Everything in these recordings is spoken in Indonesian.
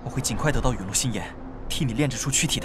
我会尽快得到陨落心炎，替你炼制出躯体的。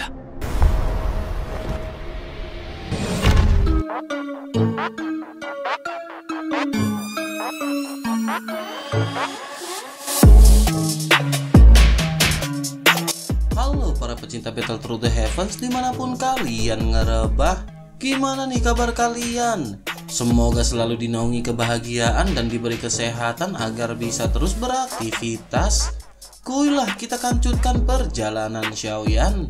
Halo para pecinta Battle Through the Heavens dimanapun kalian ngerebah, gimana nih kabar kalian? Semoga selalu dinaungi kebahagiaan dan diberi kesehatan agar bisa terus beraktivitas. Kuilah kita kancutkan perjalanan Xiao Yan.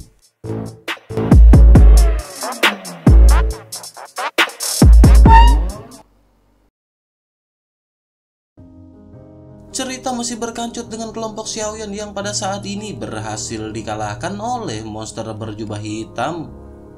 Cerita masih berkancut dengan kelompok Xiao Yan yang pada saat ini berhasil dikalahkan oleh monster berjubah hitam.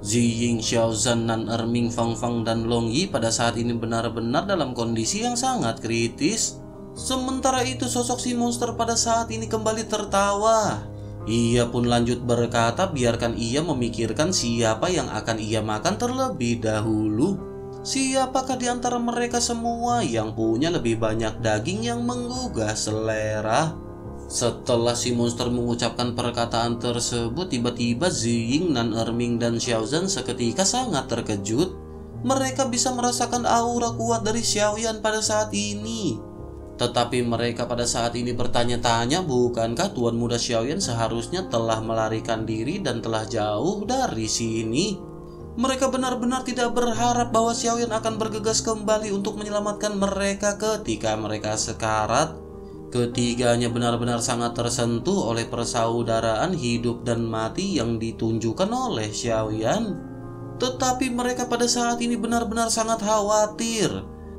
Zi Ying, Xiaozhen, Nan Er Ming, Fangfang, dan Long Yi pada saat ini benar-benar dalam kondisi yang sangat kritis. Sementara itu sosok si monster pada saat ini kembali tertawa. Ia pun lanjut berkata biarkan ia memikirkan siapa yang akan ia makan terlebih dahulu. Siapakah di antara mereka semua yang punya lebih banyak daging yang menggugah selera? Setelah si monster mengucapkan perkataan tersebut, tiba-tiba Zi Ying, Nan Er Ming, dan Xiaozhen seketika sangat terkejut. Mereka bisa merasakan aura kuat dari Xiao Yan pada saat ini. Tetapi mereka pada saat ini bertanya-tanya, bukankah Tuan Muda Xiao Yan seharusnya telah melarikan diri dan telah jauh dari sini? Mereka benar-benar tidak berharap bahwa Xiao Yan akan bergegas kembali untuk menyelamatkan mereka ketika mereka sekarat. Ketiganya benar-benar sangat tersentuh oleh persaudaraan hidup dan mati yang ditunjukkan oleh Xiao Yan. Tetapi mereka pada saat ini benar-benar sangat khawatir.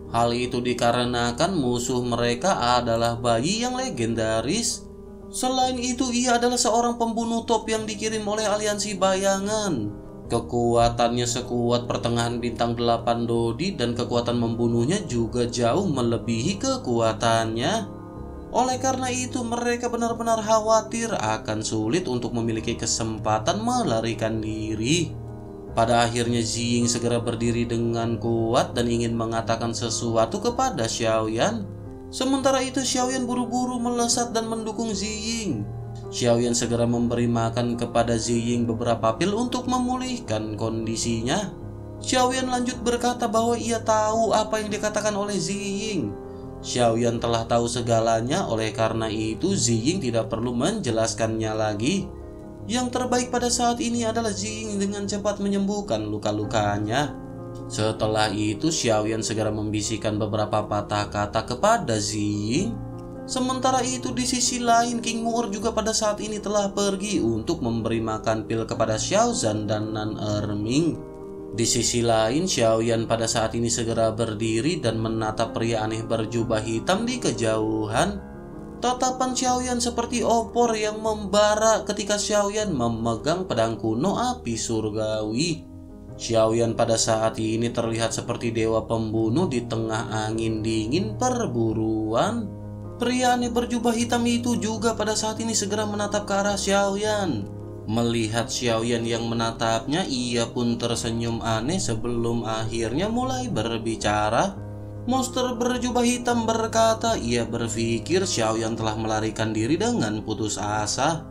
Hal itu dikarenakan musuh mereka adalah bayi yang legendaris. Selain itu, ia adalah seorang pembunuh top yang dikirim oleh aliansi bayangan. Kekuatannya sekuat pertengahan bintang 8 Dou Di dan kekuatan membunuhnya juga jauh melebihi kekuatannya. Oleh karena itu, mereka benar-benar khawatir akan sulit untuk memiliki kesempatan melarikan diri. Pada akhirnya Zi Ying segera berdiri dengan kuat dan ingin mengatakan sesuatu kepada Xiao Yan. Sementara itu Xiao Yan buru-buru melesat dan mendukung Zi Ying. Xiao Yan segera memberi makan kepada Zi Ying beberapa pil untuk memulihkan kondisinya. Xiao Yan lanjut berkata bahwa ia tahu apa yang dikatakan oleh Zi Ying. Xiao Yan telah tahu segalanya, oleh karena itu Zi Ying tidak perlu menjelaskannya lagi. Yang terbaik pada saat ini adalah Zi Ying dengan cepat menyembuhkan luka-lukanya. Setelah itu Xiao Yan segera membisikkan beberapa patah kata kepada Zi Ying. Sementara itu di sisi lain King Mur juga pada saat ini telah pergi untuk memberi makan pil kepada Xiaozhan dan Nan Er Ming. Di sisi lain, Xiao Yan pada saat ini segera berdiri dan menatap pria aneh berjubah hitam di kejauhan. Tatapan Xiao Yan seperti opor yang membara ketika Xiao Yan memegang pedang kuno api surgawi. Xiao Yan pada saat ini terlihat seperti dewa pembunuh di tengah angin dingin perburuan. Pria aneh berjubah hitam itu juga pada saat ini segera menatap ke arah Xiao Yan. Melihat Xiao Yan yang menatapnya, ia pun tersenyum aneh sebelum akhirnya mulai berbicara. Monster berjubah hitam berkata ia berpikir Xiao Yan telah melarikan diri dengan putus asa.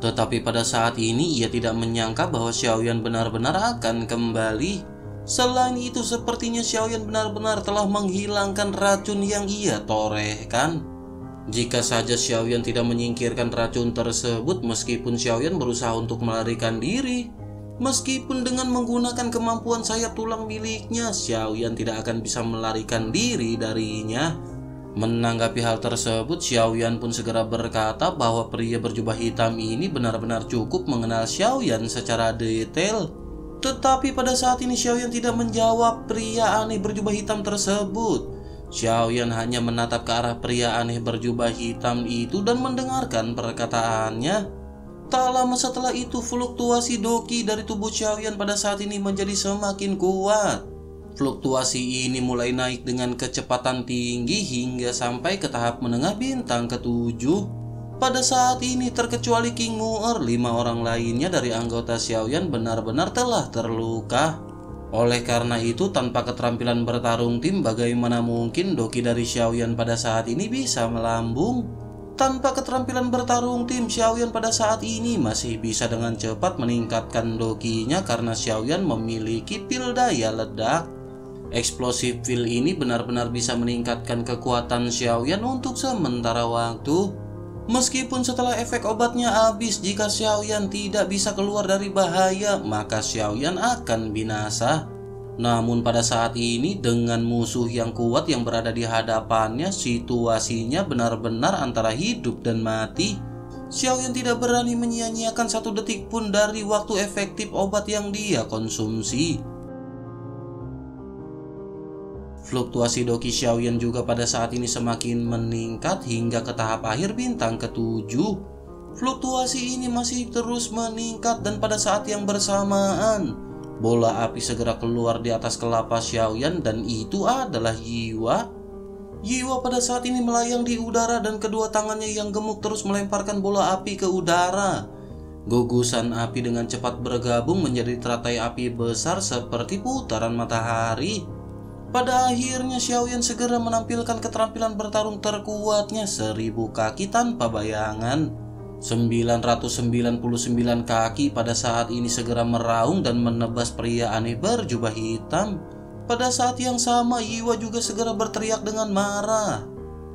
Tetapi pada saat ini ia tidak menyangka bahwa Xiao Yan benar-benar akan kembali. Selain itu sepertinya Xiao Yan benar-benar telah menghilangkan racun yang ia torehkan. Jika saja Xiao Yan tidak menyingkirkan racun tersebut, meskipun Xiao Yan berusaha untuk melarikan diri, meskipun dengan menggunakan kemampuan sayap tulang miliknya, Xiao Yan tidak akan bisa melarikan diri darinya. Menanggapi hal tersebut, Xiao Yan pun segera berkata bahwa pria berjubah hitam ini benar-benar cukup mengenal Xiao Yan secara detail. Tetapi pada saat ini Xiao Yan tidak menjawab pria aneh berjubah hitam tersebut. Xiao Yan hanya menatap ke arah pria aneh berjubah hitam itu dan mendengarkan perkataannya. Tak lama setelah itu fluktuasi Dou Qi dari tubuh Xiao Yan pada saat ini menjadi semakin kuat. Fluktuasi ini mulai naik dengan kecepatan tinggi hingga sampai ke tahap menengah bintang ke-7. Pada saat ini terkecuali King Mur, 5 orang lainnya dari anggota Xiao Yan benar-benar telah terluka. Oleh karena itu, tanpa keterampilan bertarung tim, bagaimana mungkin Dou Qi dari Xiao Yan pada saat ini bisa melambung? Tanpa keterampilan bertarung, tim Xiao Yan pada saat ini masih bisa dengan cepat meningkatkan dokinya karena Xiao Yan memiliki pil daya ledak. Eksplosif pil ini benar-benar bisa meningkatkan kekuatan Xiao Yan untuk sementara waktu. Meskipun setelah efek obatnya habis, jika Xiao Yan tidak bisa keluar dari bahaya, maka Xiao Yan akan binasa. Namun pada saat ini dengan musuh yang kuat yang berada di hadapannya, situasinya benar-benar antara hidup dan mati. Xiao Yan tidak berani menyia-nyiakan satu detik pun dari waktu efektif obat yang dia konsumsi. Fluktuasi doki Xiao Yan juga pada saat ini semakin meningkat hingga ke tahap akhir bintang ke-7. Fluktuasi ini masih terus meningkat dan pada saat yang bersamaan, bola api segera keluar di atas kelapa Xiao Yan dan itu adalah Yi Wa. Yi Wa pada saat ini melayang di udara dan kedua tangannya yang gemuk terus melemparkan bola api ke udara. Gugusan api dengan cepat bergabung menjadi teratai api besar seperti putaran matahari. Pada akhirnya Xiao Yan segera menampilkan keterampilan bertarung terkuatnya, 1000 kaki tanpa bayangan. 999 kaki pada saat ini segera meraung dan menebas pria aneh berjubah hitam. Pada saat yang sama Yi Wa juga segera berteriak dengan marah.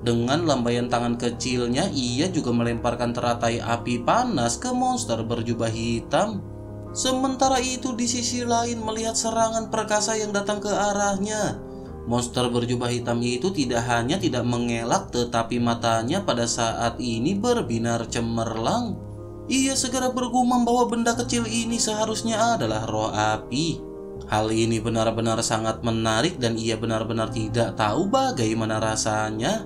Dengan lambaian tangan kecilnya ia juga melemparkan teratai api panas ke monster berjubah hitam. Sementara itu di sisi lain melihat serangan perkasa yang datang ke arahnya, monster berjubah hitam itu tidak hanya tidak mengelak, tetapi matanya pada saat ini berbinar cemerlang. Ia segera bergumam bahwa benda kecil ini seharusnya adalah roh api. Hal ini benar-benar sangat menarik dan ia benar-benar tidak tahu bagaimana rasanya.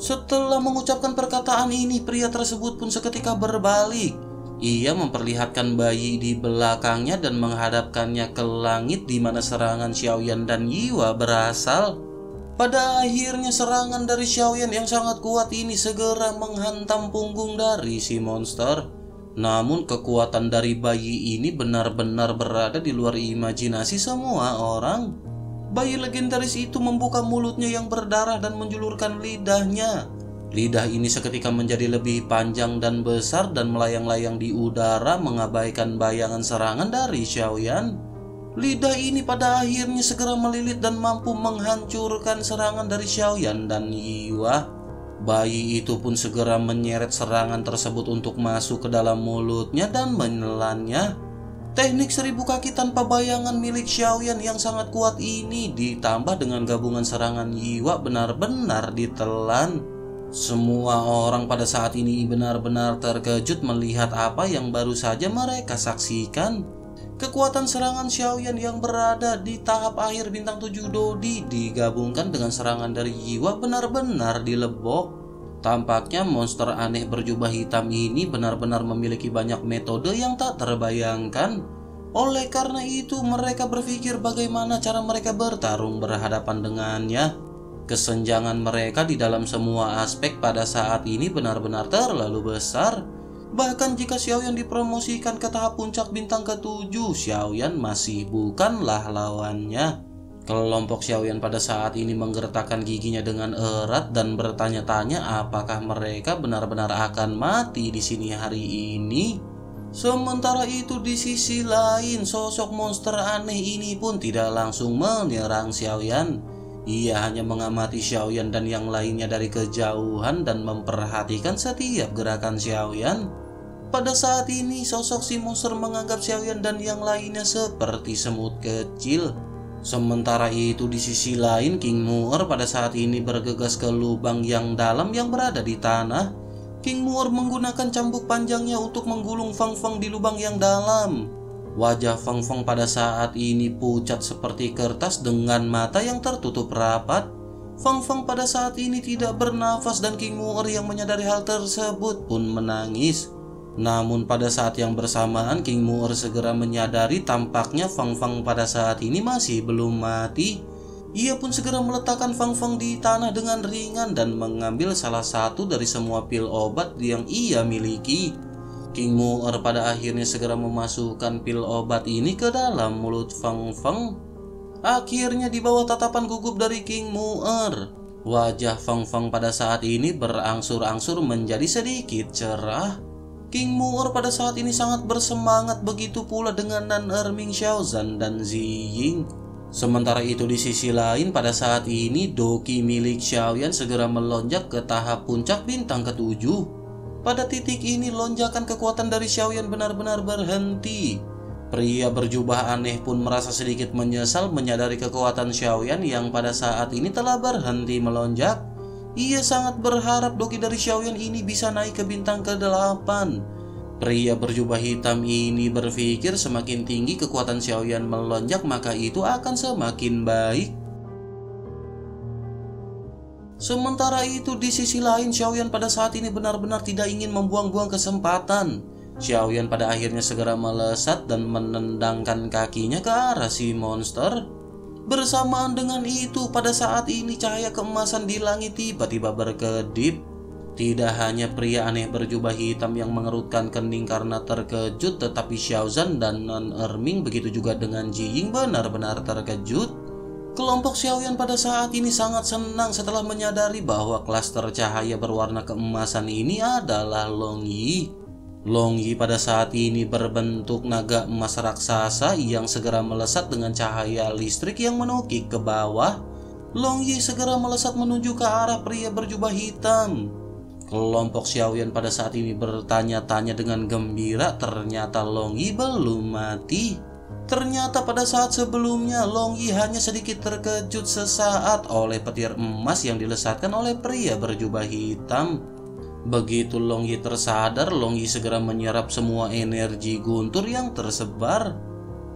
Setelah mengucapkan perkataan ini, pria tersebut pun seketika berbalik. Ia memperlihatkan bayi di belakangnya dan menghadapkannya ke langit di mana serangan Xiao Yan dan Yi Wa berasal. Pada akhirnya serangan dari Xiao Yan yang sangat kuat ini segera menghantam punggung dari si monster. Namun kekuatan dari bayi ini benar-benar berada di luar imajinasi semua orang. Bayi legendaris itu membuka mulutnya yang berdarah dan menjulurkan lidahnya. Lidah ini seketika menjadi lebih panjang dan besar dan melayang-layang di udara mengabaikan bayangan serangan dari Xiao Yan. Lidah ini pada akhirnya segera melilit dan mampu menghancurkan serangan dari Xiao Yan dan Yi Wa. Bayi itu pun segera menyeret serangan tersebut untuk masuk ke dalam mulutnya dan menelannya. Teknik 1000 kaki tanpa bayangan milik Xiao Yan yang sangat kuat ini ditambah dengan gabungan serangan Yi Wa benar-benar ditelan. Semua orang pada saat ini benar-benar terkejut melihat apa yang baru saja mereka saksikan. Kekuatan serangan Xiao Yan yang berada di tahap akhir bintang 7 Dou Di digabungkan dengan serangan dari Yi Wa benar-benar dilebok. Tampaknya monster aneh berjubah hitam ini benar-benar memiliki banyak metode yang tak terbayangkan. Oleh karena itu mereka berpikir bagaimana cara mereka bertarung berhadapan dengannya. Kesenjangan mereka di dalam semua aspek pada saat ini benar-benar terlalu besar. Bahkan jika Xiao Yan dipromosikan ke tahap puncak bintang ke-7, Xiao Yan masih bukanlah lawannya. Kelompok Xiao Yan pada saat ini menggertakkan giginya dengan erat dan bertanya-tanya apakah mereka benar-benar akan mati di sini hari ini. Sementara itu di sisi lain, sosok monster aneh ini pun tidak langsung menyerang Xiao Yan. Ia hanya mengamati Xiao Yan dan yang lainnya dari kejauhan dan memperhatikan setiap gerakan Xiao Yan. Pada saat ini sosok si monster menganggap Xiao Yan dan yang lainnya seperti semut kecil. Sementara itu di sisi lain King Mur pada saat ini bergegas ke lubang yang dalam yang berada di tanah. King Mur menggunakan cambuk panjangnya untuk menggulung Fangfang di lubang yang dalam. Wajah Feng Feng pada saat ini pucat seperti kertas dengan mata yang tertutup rapat. Feng Feng pada saat ini tidak bernafas dan King Mur yang menyadari hal tersebut pun menangis. Namun pada saat yang bersamaan King Mur segera menyadari tampaknya Feng Feng pada saat ini masih belum mati. Ia pun segera meletakkan Feng Feng di tanah dengan ringan dan mengambil salah satu dari semua pil obat yang ia miliki. King Mur pada akhirnya segera memasukkan pil obat ini ke dalam mulut Feng Feng. Akhirnya di bawah tatapan gugup dari King Mur, Wajah Fangfang pada saat ini berangsur-angsur menjadi sedikit cerah. King Mur pada saat ini sangat bersemangat, begitu pula dengan Nan Er Ming, Xiaozhen, dan Zi Ying. Sementara itu di sisi lain pada saat ini Dou Qi milik Xiao Yan segera melonjak ke tahap puncak bintang ketujuh. Pada titik ini lonjakan kekuatan dari Xiao Yan benar-benar berhenti. Pria berjubah aneh pun merasa sedikit menyesal menyadari kekuatan Xiao Yan yang pada saat ini telah berhenti melonjak. Ia sangat berharap Dou Qi dari Xiao Yan ini bisa naik ke bintang ke-8. Pria berjubah hitam ini berpikir semakin tinggi kekuatan Xiao Yan melonjak, maka itu akan semakin baik. Sementara itu di sisi lain Xiao Yan pada saat ini benar-benar tidak ingin membuang-buang kesempatan. Xiao Yan pada akhirnya segera melesat dan menendangkan kakinya ke arah si monster. Bersamaan dengan itu pada saat ini cahaya keemasan di langit tiba-tiba berkedip. Tidak hanya pria aneh berjubah hitam yang mengerutkan kening karena terkejut, tetapi Xiaozhen dan Nan Er Ming begitu juga dengan Zi Ying benar-benar terkejut. Kelompok Xiao Yan pada saat ini sangat senang setelah menyadari bahwa klaster cahaya berwarna keemasan ini adalah Long Yi. Long Yi pada saat ini berbentuk naga emas raksasa yang segera melesat dengan cahaya listrik yang menukik ke bawah. Long Yi segera melesat menuju ke arah pria berjubah hitam. Kelompok Xiao Yan pada saat ini bertanya-tanya dengan gembira, ternyata Long Yi belum mati. Ternyata pada saat sebelumnya Long Yi hanya sedikit terkejut sesaat oleh petir emas yang dilesatkan oleh pria berjubah hitam. Begitu Long Yi tersadar, Long Yi segera menyerap semua energi guntur yang tersebar.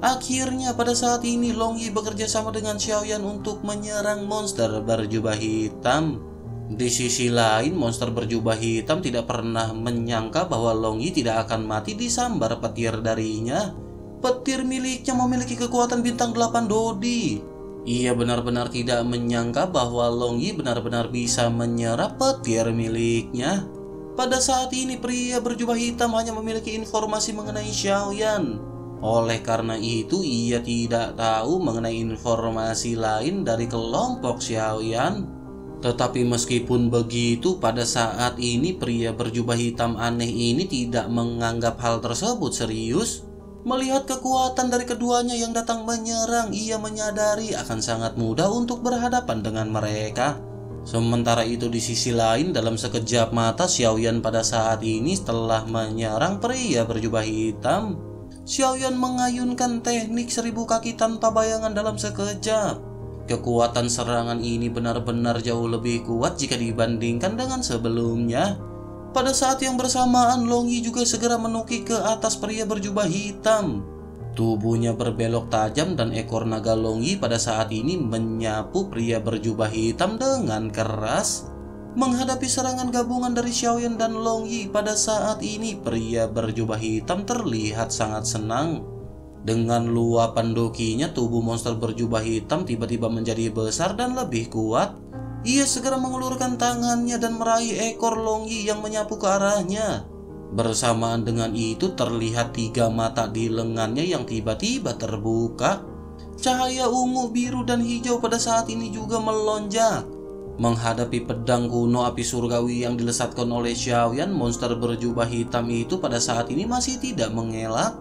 Akhirnya pada saat ini Long Yi bekerja sama dengan Xiao Yan untuk menyerang monster berjubah hitam. Di sisi lain monster berjubah hitam tidak pernah menyangka bahwa Long Yi tidak akan mati disambar petir darinya. Petir miliknya memiliki kekuatan bintang 8 Dou Di. Ia benar-benar tidak menyangka bahwa Long Yi benar-benar bisa menyerap petir miliknya. Pada saat ini pria berjubah hitam hanya memiliki informasi mengenai Xiao Yan. Oleh karena itu ia tidak tahu mengenai informasi lain dari kelompok Xiao Yan. Tetapi meskipun begitu pada saat ini pria berjubah hitam aneh ini tidak menganggap hal tersebut serius. Melihat kekuatan dari keduanya yang datang menyerang, ia menyadari akan sangat mudah untuk berhadapan dengan mereka. Sementara itu di sisi lain dalam sekejap mata Xiao Yan pada saat ini telah menyerang pria berjubah hitam. Xiao Yan mengayunkan teknik 1000 kaki tanpa bayangan dalam sekejap. Kekuatan serangan ini benar-benar jauh lebih kuat jika dibandingkan dengan sebelumnya. Pada saat yang bersamaan Long Yi juga segera menukik ke atas pria berjubah hitam. Tubuhnya berbelok tajam dan ekor naga Long Yi pada saat ini menyapu pria berjubah hitam dengan keras. Menghadapi serangan gabungan dari Xiao Yan dan Long Yi pada saat ini pria berjubah hitam terlihat sangat senang. Dengan luapan Dou Qi-nya, tubuh monster berjubah hitam tiba-tiba menjadi besar dan lebih kuat. Ia segera mengulurkan tangannya dan meraih ekor Long Yi yang menyapu ke arahnya. Bersamaan dengan itu terlihat 3 mata di lengannya yang tiba-tiba terbuka. Cahaya ungu, biru, dan hijau pada saat ini juga melonjak. Menghadapi pedang kuno api surgawi yang dilesatkan oleh Xiao Yan, monster berjubah hitam itu pada saat ini masih tidak mengelak.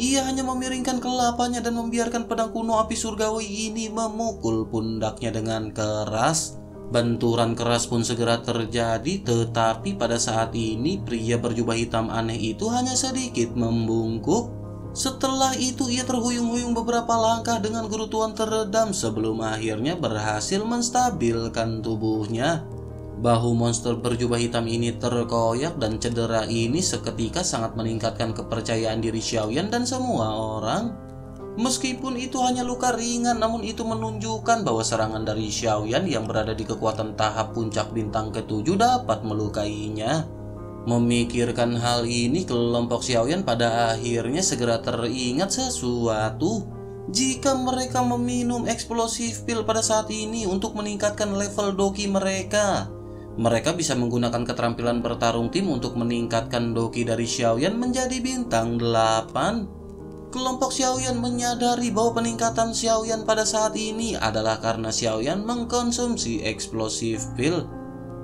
Ia hanya memiringkan kelapanya dan membiarkan pedang kuno api surgawi ini memukul pundaknya dengan keras. Benturan keras pun segera terjadi, tetapi pada saat ini pria berjubah hitam aneh itu hanya sedikit membungkuk. Setelah itu ia terhuyung-huyung beberapa langkah dengan gerutuan teredam sebelum akhirnya berhasil menstabilkan tubuhnya. Bahu monster berjubah hitam ini terkoyak dan cedera ini seketika sangat meningkatkan kepercayaan diri Xiao Yan dan semua orang. Meskipun itu hanya luka ringan, namun itu menunjukkan bahwa serangan dari Xiao Yan yang berada di kekuatan tahap puncak bintang ke-7 dapat melukainya. Memikirkan hal ini, kelompok Xiao Yan pada akhirnya segera teringat sesuatu. Jika mereka meminum eksplosif pil pada saat ini untuk meningkatkan level Dou Qi mereka bisa menggunakan keterampilan bertarung tim untuk meningkatkan Dou Qi dari Xiao Yan menjadi bintang 8. Kelompok Xiao Yan menyadari bahwa peningkatan Xiao Yan pada saat ini adalah karena Xiao Yan mengkonsumsi explosive pill.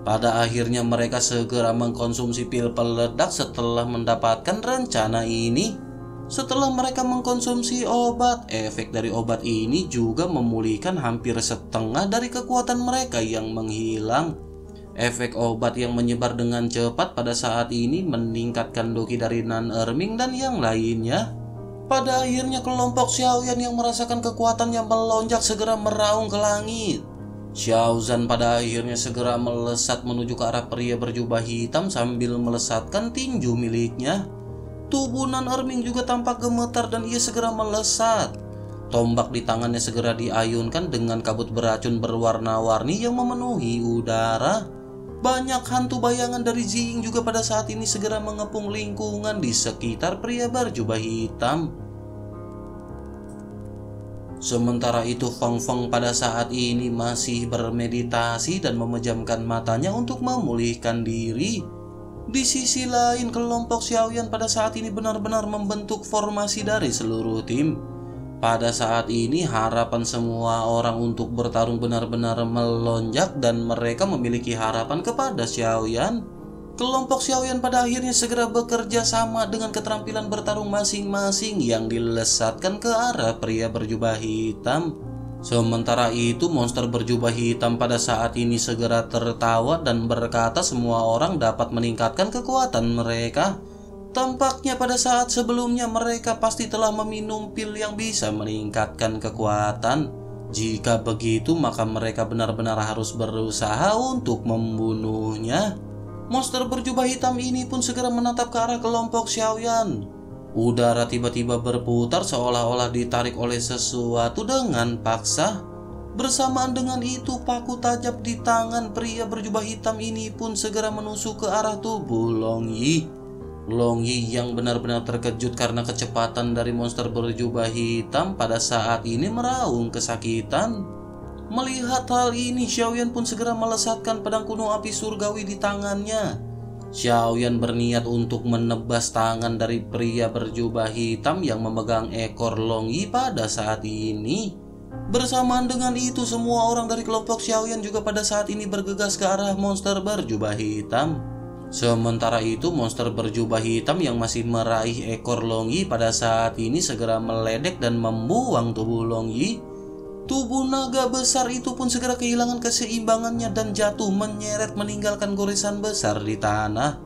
Pada akhirnya mereka segera mengkonsumsi pil peledak setelah mendapatkan rencana ini. Setelah mereka mengkonsumsi obat, efek dari obat ini juga memulihkan hampir setengah dari kekuatan mereka yang menghilang. Efek obat yang menyebar dengan cepat pada saat ini meningkatkan doki dari Nan Er Ming dan yang lainnya. Pada akhirnya kelompok Xiao Yan yang merasakan kekuatan yang melonjak segera meraung ke langit. Xiaozhen pada akhirnya segera melesat menuju ke arah pria berjubah hitam sambil melesatkan tinju miliknya. Tubuh Nan Er Ming juga tampak gemetar dan ia segera melesat. Tombak di tangannya segera diayunkan dengan kabut beracun berwarna-warni yang memenuhi udara. Banyak hantu bayangan dari Zi Ying juga pada saat ini segera mengepung lingkungan di sekitar pria berjubah hitam. Sementara itu Fangfang pada saat ini masih bermeditasi dan memejamkan matanya untuk memulihkan diri. Di sisi lain kelompok Xiao Yan pada saat ini benar-benar membentuk formasi dari seluruh tim. Pada saat ini harapan semua orang untuk bertarung benar-benar melonjak dan mereka memiliki harapan kepada Xiao Yan. Kelompok Xiao Yan pada akhirnya segera bekerja sama dengan keterampilan bertarung masing-masing yang dilesatkan ke arah pria berjubah hitam. Sementara itu monster berjubah hitam pada saat ini segera tertawa dan berkata semua orang dapat meningkatkan kekuatan mereka. Tampaknya pada saat sebelumnya mereka pasti telah meminum pil yang bisa meningkatkan kekuatan. Jika begitu maka mereka benar-benar harus berusaha untuk membunuhnya. Monster berjubah hitam ini pun segera menatap ke arah kelompok Xiao Yan. Udara tiba-tiba berputar seolah-olah ditarik oleh sesuatu dengan paksa. Bersamaan dengan itu paku tajam di tangan pria berjubah hitam ini pun segera menusuk ke arah tubuh Long Yi. Long Yi yang benar-benar terkejut karena kecepatan dari monster berjubah hitam pada saat ini meraung kesakitan. Melihat hal ini, Xiao Yan pun segera melesatkan pedang kuno api surgawi di tangannya. Xiao Yan berniat untuk menebas tangan dari pria berjubah hitam yang memegang ekor Long Yi pada saat ini. Bersamaan dengan itu, semua orang dari kelompok Xiao Yan juga pada saat ini bergegas ke arah monster berjubah hitam. Sementara itu monster berjubah hitam yang masih meraih ekor Long Yi pada saat ini segera meledek dan membuang tubuh Long Yi. Tubuh naga besar itu pun segera kehilangan keseimbangannya dan jatuh menyeret meninggalkan goresan besar di tanah.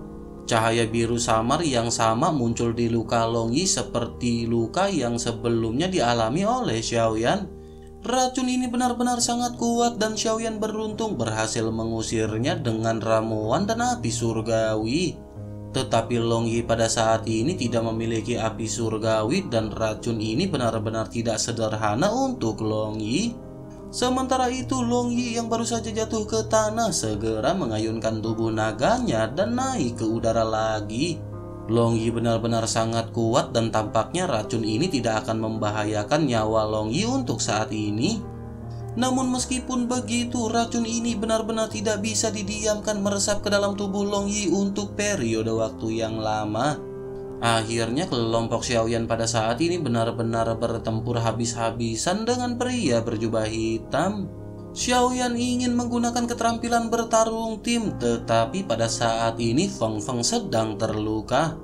Cahaya biru samar yang sama muncul di luka Long Yi seperti luka yang sebelumnya dialami oleh Xiao Yan. Racun ini benar-benar sangat kuat dan Xiao Yan beruntung berhasil mengusirnya dengan ramuan dan api surgawi. Tetapi Long Yi pada saat ini tidak memiliki api surgawi dan racun ini benar-benar tidak sederhana untuk Long Yi. Sementara itu Long Yi yang baru saja jatuh ke tanah segera mengayunkan tubuh naganya dan naik ke udara lagi. Long Yi benar-benar sangat kuat dan tampaknya racun ini tidak akan membahayakan nyawa Long Yi untuk saat ini. Namun meskipun begitu, racun ini benar-benar tidak bisa didiamkan meresap ke dalam tubuh Long Yi untuk periode waktu yang lama. Akhirnya kelompok Xiao Yan pada saat ini benar-benar bertempur habis-habisan dengan pria berjubah hitam. Xiao Yan ingin menggunakan keterampilan bertarung tim, tetapi pada saat ini Feng Feng sedang terluka.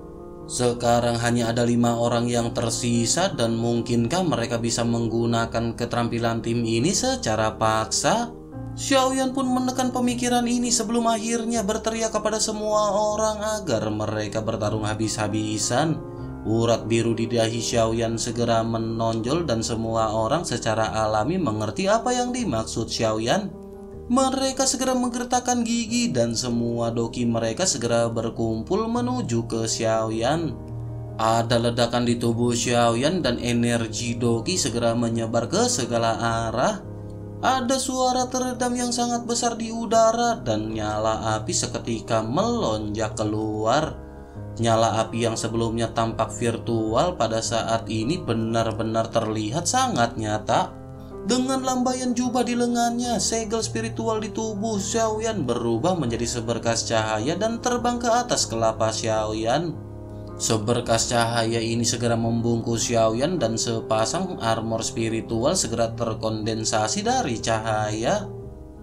Sekarang hanya ada 5 orang yang tersisa dan mungkinkah mereka bisa menggunakan keterampilan tim ini secara paksa? Xiao Yan pun menekan pemikiran ini sebelum akhirnya berteriak kepada semua orang agar mereka bertarung habis-habisan. Urat biru di dahi Xiao Yan segera menonjol dan semua orang secara alami mengerti apa yang dimaksud Xiao Yan. Mereka segera menggertakkan gigi dan semua doki mereka segera berkumpul menuju ke Xiao Yan. Ada ledakan di tubuh Xiao Yan dan energi doki segera menyebar ke segala arah. Ada suara teredam yang sangat besar di udara dan nyala api seketika melonjak keluar. Nyala api yang sebelumnya tampak virtual pada saat ini benar-benar terlihat sangat nyata. Dengan lambaian jubah di lengannya, segel spiritual di tubuh Xiao Yan berubah menjadi seberkas cahaya dan terbang ke atas kelapa Xiao Yan. Seberkas cahaya ini segera membungkus Xiao Yan dan sepasang armor spiritual segera terkondensasi dari cahaya.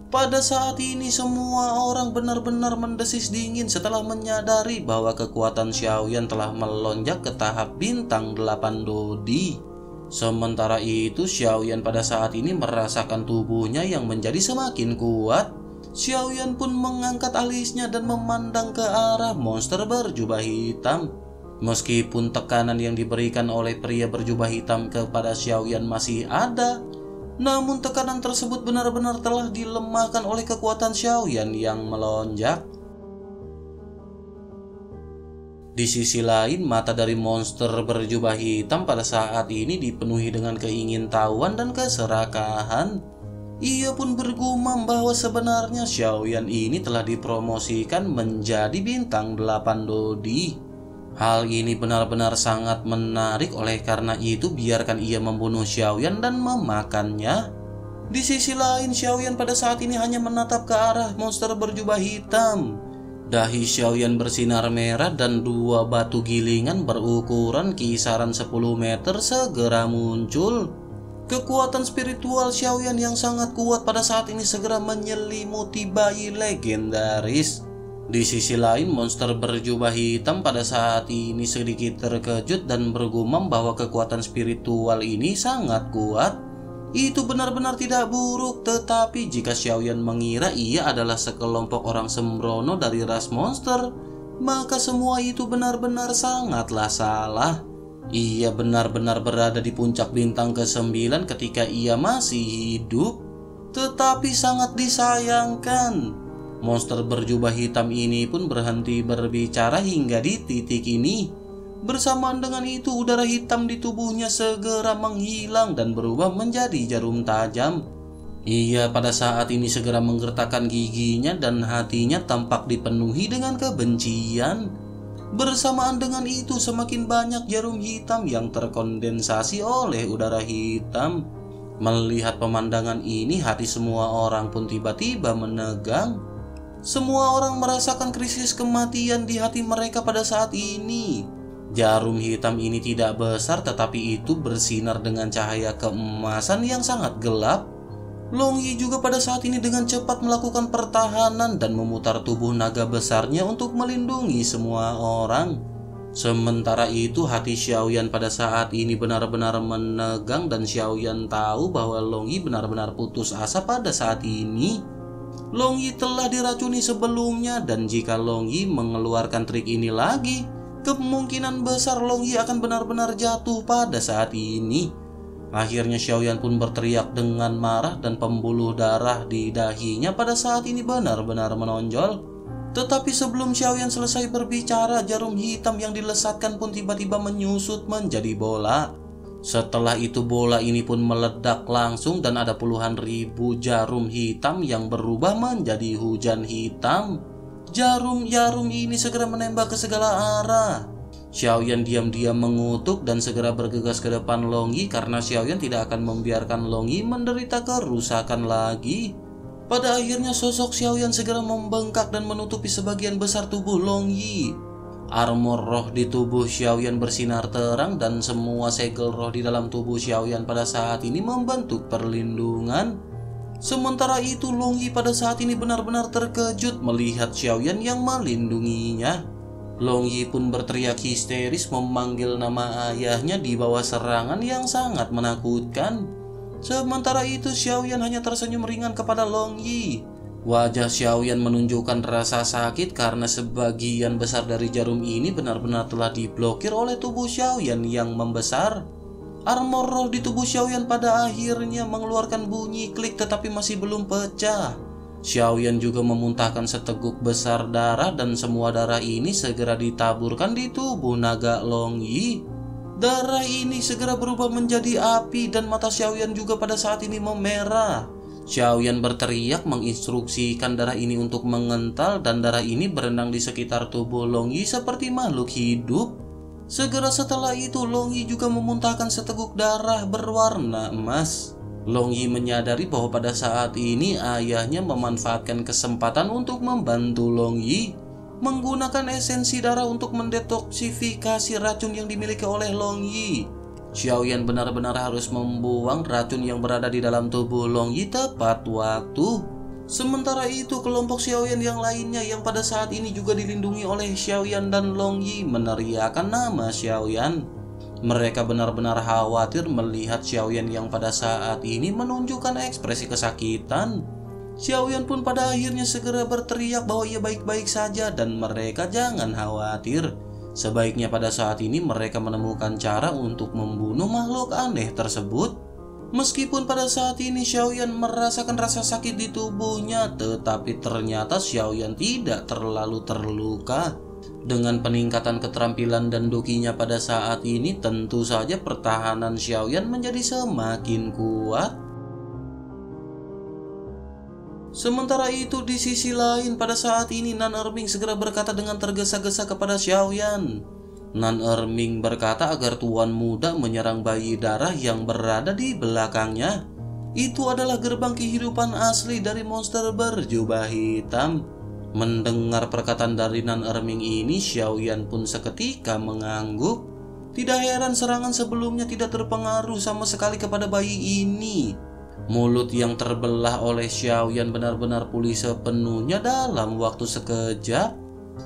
Pada saat ini semua orang benar-benar mendesis dingin setelah menyadari bahwa kekuatan Xiao Yan telah melonjak ke tahap bintang 8 Dou Di. Sementara itu Xiao Yan pada saat ini merasakan tubuhnya yang menjadi semakin kuat. Xiao Yan pun mengangkat alisnya dan memandang ke arah monster berjubah hitam. Meskipun tekanan yang diberikan oleh pria berjubah hitam kepada Xiao Yan masih ada, namun tekanan tersebut benar-benar telah dilemahkan oleh kekuatan Xiao Yan yang melonjak. Di sisi lain, mata dari monster berjubah hitam pada saat ini dipenuhi dengan keingintahuan dan keserakahan. Ia pun bergumam bahwa sebenarnya Xiao Yan ini telah dipromosikan menjadi bintang 8 Dou Di. Hal ini benar-benar sangat menarik, oleh karena itu biarkan ia membunuh Xiao Yan dan memakannya. Di sisi lain Xiao Yan pada saat ini hanya menatap ke arah monster berjubah hitam. Dahi Xiao Yan bersinar merah dan dua batu gilingan berukuran kisaran 10 meter segera muncul. Kekuatan spiritual Xiao Yan yang sangat kuat pada saat ini segera menyelimuti bayi legendaris. Di sisi lain, monster berjubah hitam pada saat ini sedikit terkejut dan bergumam bahwa kekuatan spiritual ini sangat kuat. Itu benar-benar tidak buruk, tetapi jika Xiao Yan mengira ia adalah sekelompok orang sembrono dari ras monster, maka semua itu benar-benar sangatlah salah. Ia benar-benar berada di puncak bintang ke-9 ketika ia masih hidup, tetapi sangat disayangkan. Monster berjubah hitam ini pun berhenti berbicara hingga di titik ini. Bersamaan dengan itu, udara hitam di tubuhnya segera menghilang dan berubah menjadi jarum tajam. Ia pada saat ini segera menggertakkan giginya dan hatinya tampak dipenuhi dengan kebencian. Bersamaan dengan itu, semakin banyak jarum hitam yang terkondensasi oleh udara hitam. Melihat pemandangan ini, hati semua orang pun tiba-tiba menegang. Semua orang merasakan krisis kematian di hati mereka pada saat ini. Jarum hitam ini tidak besar, tetapi itu bersinar dengan cahaya keemasan yang sangat gelap. Long Yi juga pada saat ini dengan cepat melakukan pertahanan dan memutar tubuh naga besarnya untuk melindungi semua orang. Sementara itu hati Xiao Yan pada saat ini benar-benar menegang dan Xiao Yan tahu bahwa Long Yi benar-benar putus asa pada saat ini. Long Yi telah diracuni sebelumnya dan jika Long Yi mengeluarkan trik ini lagi, kemungkinan besar Long Yi akan benar-benar jatuh pada saat ini. Akhirnya Xiao Yan pun berteriak dengan marah dan pembuluh darah di dahinya pada saat ini benar-benar menonjol. Tetapi sebelum Xiao Yan selesai berbicara, jarum hitam yang dilesatkan pun tiba-tiba menyusut menjadi bola. Setelah itu bola ini pun meledak langsung dan ada puluhan ribu jarum hitam yang berubah menjadi hujan hitam. Jarum-jarum ini segera menembak ke segala arah. Xiao Yan diam-diam mengutuk dan segera bergegas ke depan Long Yi karena Xiao Yan tidak akan membiarkan Long Yi menderita kerusakan lagi. Pada akhirnya sosok Xiao Yan segera membengkak dan menutupi sebagian besar tubuh Long Yi. Armor roh di tubuh Xiao Yan bersinar terang dan semua segel roh di dalam tubuh Xiao Yan pada saat ini membentuk perlindungan. Sementara itu Long Yi pada saat ini benar-benar terkejut melihat Xiao Yan yang melindunginya. Long Yi pun berteriak histeris memanggil nama ayahnya di bawah serangan yang sangat menakutkan. Sementara itu Xiao Yan hanya tersenyum ringan kepada Long Yi. Wajah Xiao Yan menunjukkan rasa sakit karena sebagian besar dari jarum ini benar-benar telah diblokir oleh tubuh Xiao Yan yang membesar. Armor roh di tubuh Xiao Yan pada akhirnya mengeluarkan bunyi klik tetapi masih belum pecah. Xiao Yan juga memuntahkan seteguk besar darah dan semua darah ini segera ditaburkan di tubuh naga Long Yi. Darah ini segera berubah menjadi api dan mata Xiao Yan juga pada saat ini memerah. Xiao Yan berteriak menginstruksikan darah ini untuk mengental dan darah ini berenang di sekitar tubuh Long Yi seperti makhluk hidup. Segera setelah itu Long Yi juga memuntahkan seteguk darah berwarna emas. Long Yi menyadari bahwa pada saat ini ayahnya memanfaatkan kesempatan untuk membantu Long Yi. menggunakan esensi darah untuk mendetoksifikasi racun yang dimiliki oleh Long Yi. Xiao Yan benar-benar harus membuang racun yang berada di dalam tubuh Long Yi tepat waktu. Sementara itu, kelompok Xiao Yan yang lainnya yang pada saat ini juga dilindungi oleh Xiao Yan dan Long Yi meneriakan nama Xiao Yan. Mereka benar-benar khawatir melihat Xiao Yan yang pada saat ini menunjukkan ekspresi kesakitan. Xiao Yan pun pada akhirnya segera berteriak bahwa ia baik-baik saja dan mereka jangan khawatir. Sebaiknya pada saat ini mereka menemukan cara untuk membunuh makhluk aneh tersebut. Meskipun pada saat ini Xiao Yan merasakan rasa sakit di tubuhnya, tetapi ternyata Xiao Yan tidak terlalu terluka. Dengan peningkatan keterampilan dan Dou Qi-nya pada saat ini, tentu saja pertahanan Xiao Yan menjadi semakin kuat. Sementara itu di sisi lain pada saat ini Nan Er Ming segera berkata dengan tergesa-gesa kepada Xiao Yan. Nan Er Ming berkata agar tuan muda menyerang bayi darah yang berada di belakangnya. Itu adalah gerbang kehidupan asli dari monster berjubah hitam. Mendengar perkataan dari Nan Er Ming ini, Xiao Yan pun seketika mengangguk. Tidak heran serangan sebelumnya tidak terpengaruh sama sekali kepada bayi ini. Mulut yang terbelah oleh Xiao Yan benar-benar pulih sepenuhnya dalam waktu sekejap.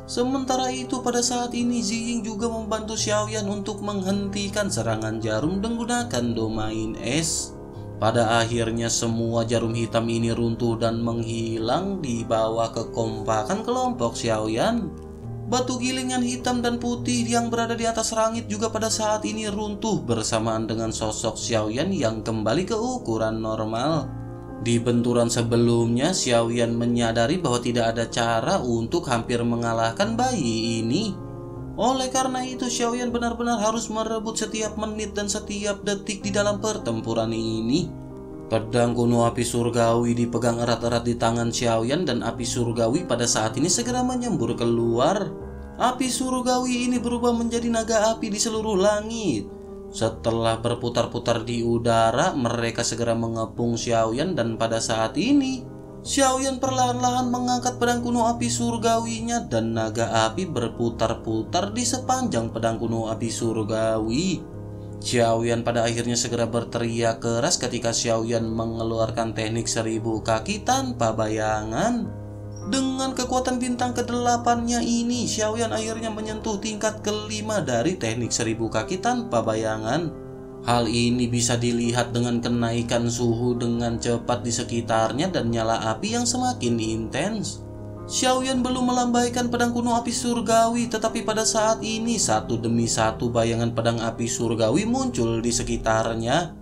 Sementara itu pada saat ini Zi Ying juga membantu Xiao Yan untuk menghentikan serangan jarum menggunakan domain es. Pada akhirnya semua jarum hitam ini runtuh dan menghilang di bawah kekompakan kelompok Xiao Yan. Batu gilingan hitam dan putih yang berada di atas langit juga pada saat ini runtuh bersamaan dengan sosok Xiao Yan yang kembali ke ukuran normal. Di benturan sebelumnya, Xiao Yan menyadari bahwa tidak ada cara untuk hampir mengalahkan bayi ini. Oleh karena itu, Xiao Yan benar-benar harus merebut setiap menit dan setiap detik di dalam pertempuran ini. Pedang kuno api surgawi dipegang erat-erat di tangan Xiao Yan dan api surgawi pada saat ini segera menyembur keluar. Api surgawi ini berubah menjadi naga api di seluruh langit. Setelah berputar-putar di udara, mereka segera mengepung Xiao Yan dan pada saat ini Xiao Yan perlahan-lahan mengangkat pedang kuno api surgawinya dan naga api berputar-putar di sepanjang pedang kuno api surgawi. Xiao Yan pada akhirnya segera berteriak keras ketika Xiao Yan mengeluarkan teknik 1000 kaki tanpa bayangan. Dengan kekuatan bintang ke-8-nya ini, Xiao Yan akhirnya menyentuh tingkat ke-5 dari teknik 1000 kaki tanpa bayangan. Hal ini bisa dilihat dengan kenaikan suhu dengan cepat di sekitarnya dan nyala api yang semakin intens. Xiao Yan belum melambaikan pedang kuno api surgawi, tetapi pada saat ini satu demi satu bayangan pedang api surgawi muncul di sekitarnya.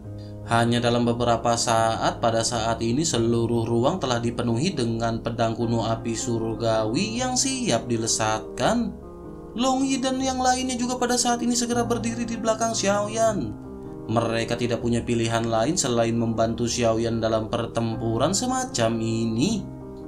Hanya dalam beberapa saat, pada saat ini seluruh ruang telah dipenuhi dengan pedang kuno api surgawi yang siap dilesatkan. Long Yi dan yang lainnya juga pada saat ini segera berdiri di belakang Xiao Yan. Mereka tidak punya pilihan lain selain membantu Xiao Yan dalam pertempuran semacam ini.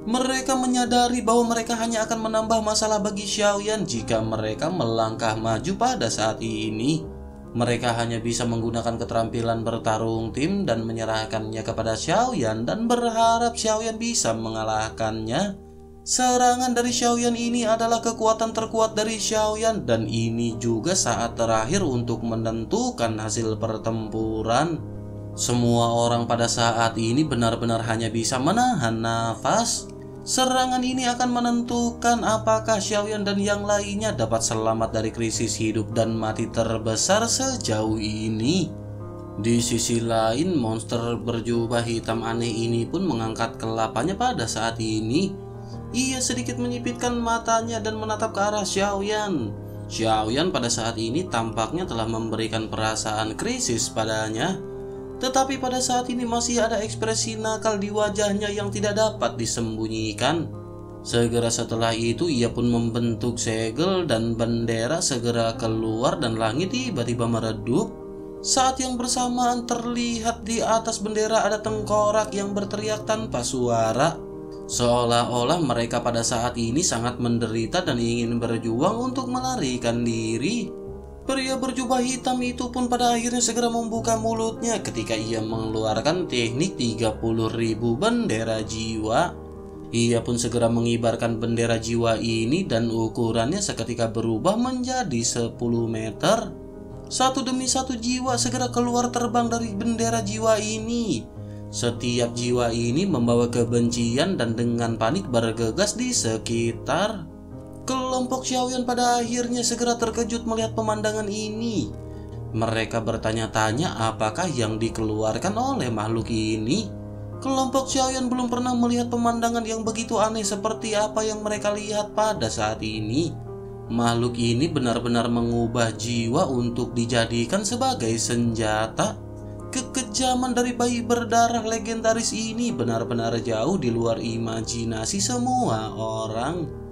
Mereka menyadari bahwa mereka hanya akan menambah masalah bagi Xiao Yan jika mereka melangkah maju pada saat ini. Mereka hanya bisa menggunakan keterampilan bertarung tim dan menyerahkannya kepada Xiao Yan dan berharap Xiao Yan bisa mengalahkannya. Serangan dari Xiao Yan ini adalah kekuatan terkuat dari Xiao Yan dan ini juga saat terakhir untuk menentukan hasil pertempuran. Semua orang pada saat ini benar-benar hanya bisa menahan nafas. Serangan ini akan menentukan apakah Xiao Yan dan yang lainnya dapat selamat dari krisis hidup dan mati terbesar sejauh ini. Di sisi lain, monster berjubah hitam aneh ini pun mengangkat kelapanya pada saat ini. Ia sedikit menyipitkan matanya dan menatap ke arah Xiao Yan. Xiao Yan pada saat ini tampaknya telah memberikan perasaan krisis padanya. Tetapi pada saat ini masih ada ekspresi nakal di wajahnya yang tidak dapat disembunyikan. Segera setelah itu ia pun membentuk segel dan bendera segera keluar dan langit tiba-tiba meredup. Saat yang bersamaan terlihat di atas bendera ada tengkorak yang berteriak tanpa suara. Seolah-olah mereka pada saat ini sangat menderita dan ingin berjuang untuk melarikan diri. Pria berjubah hitam itu pun pada akhirnya segera membuka mulutnya ketika ia mengeluarkan teknik 30.000 bendera jiwa. Ia pun segera mengibarkan bendera jiwa ini dan ukurannya seketika berubah menjadi 10 meter. Satu demi satu jiwa segera keluar terbang dari bendera jiwa ini. Setiap jiwa ini membawa kebencian dan dengan panik bergegas di sekitar. Kelompok Xiao Yan pada akhirnya segera terkejut melihat pemandangan ini. Mereka bertanya-tanya apakah yang dikeluarkan oleh makhluk ini. Kelompok Xiao Yan belum pernah melihat pemandangan yang begitu aneh seperti apa yang mereka lihat pada saat ini. Makhluk ini benar-benar mengubah jiwa untuk dijadikan sebagai senjata. Kekejaman dari bayi berdarah legendaris ini benar-benar jauh di luar imajinasi semua orang.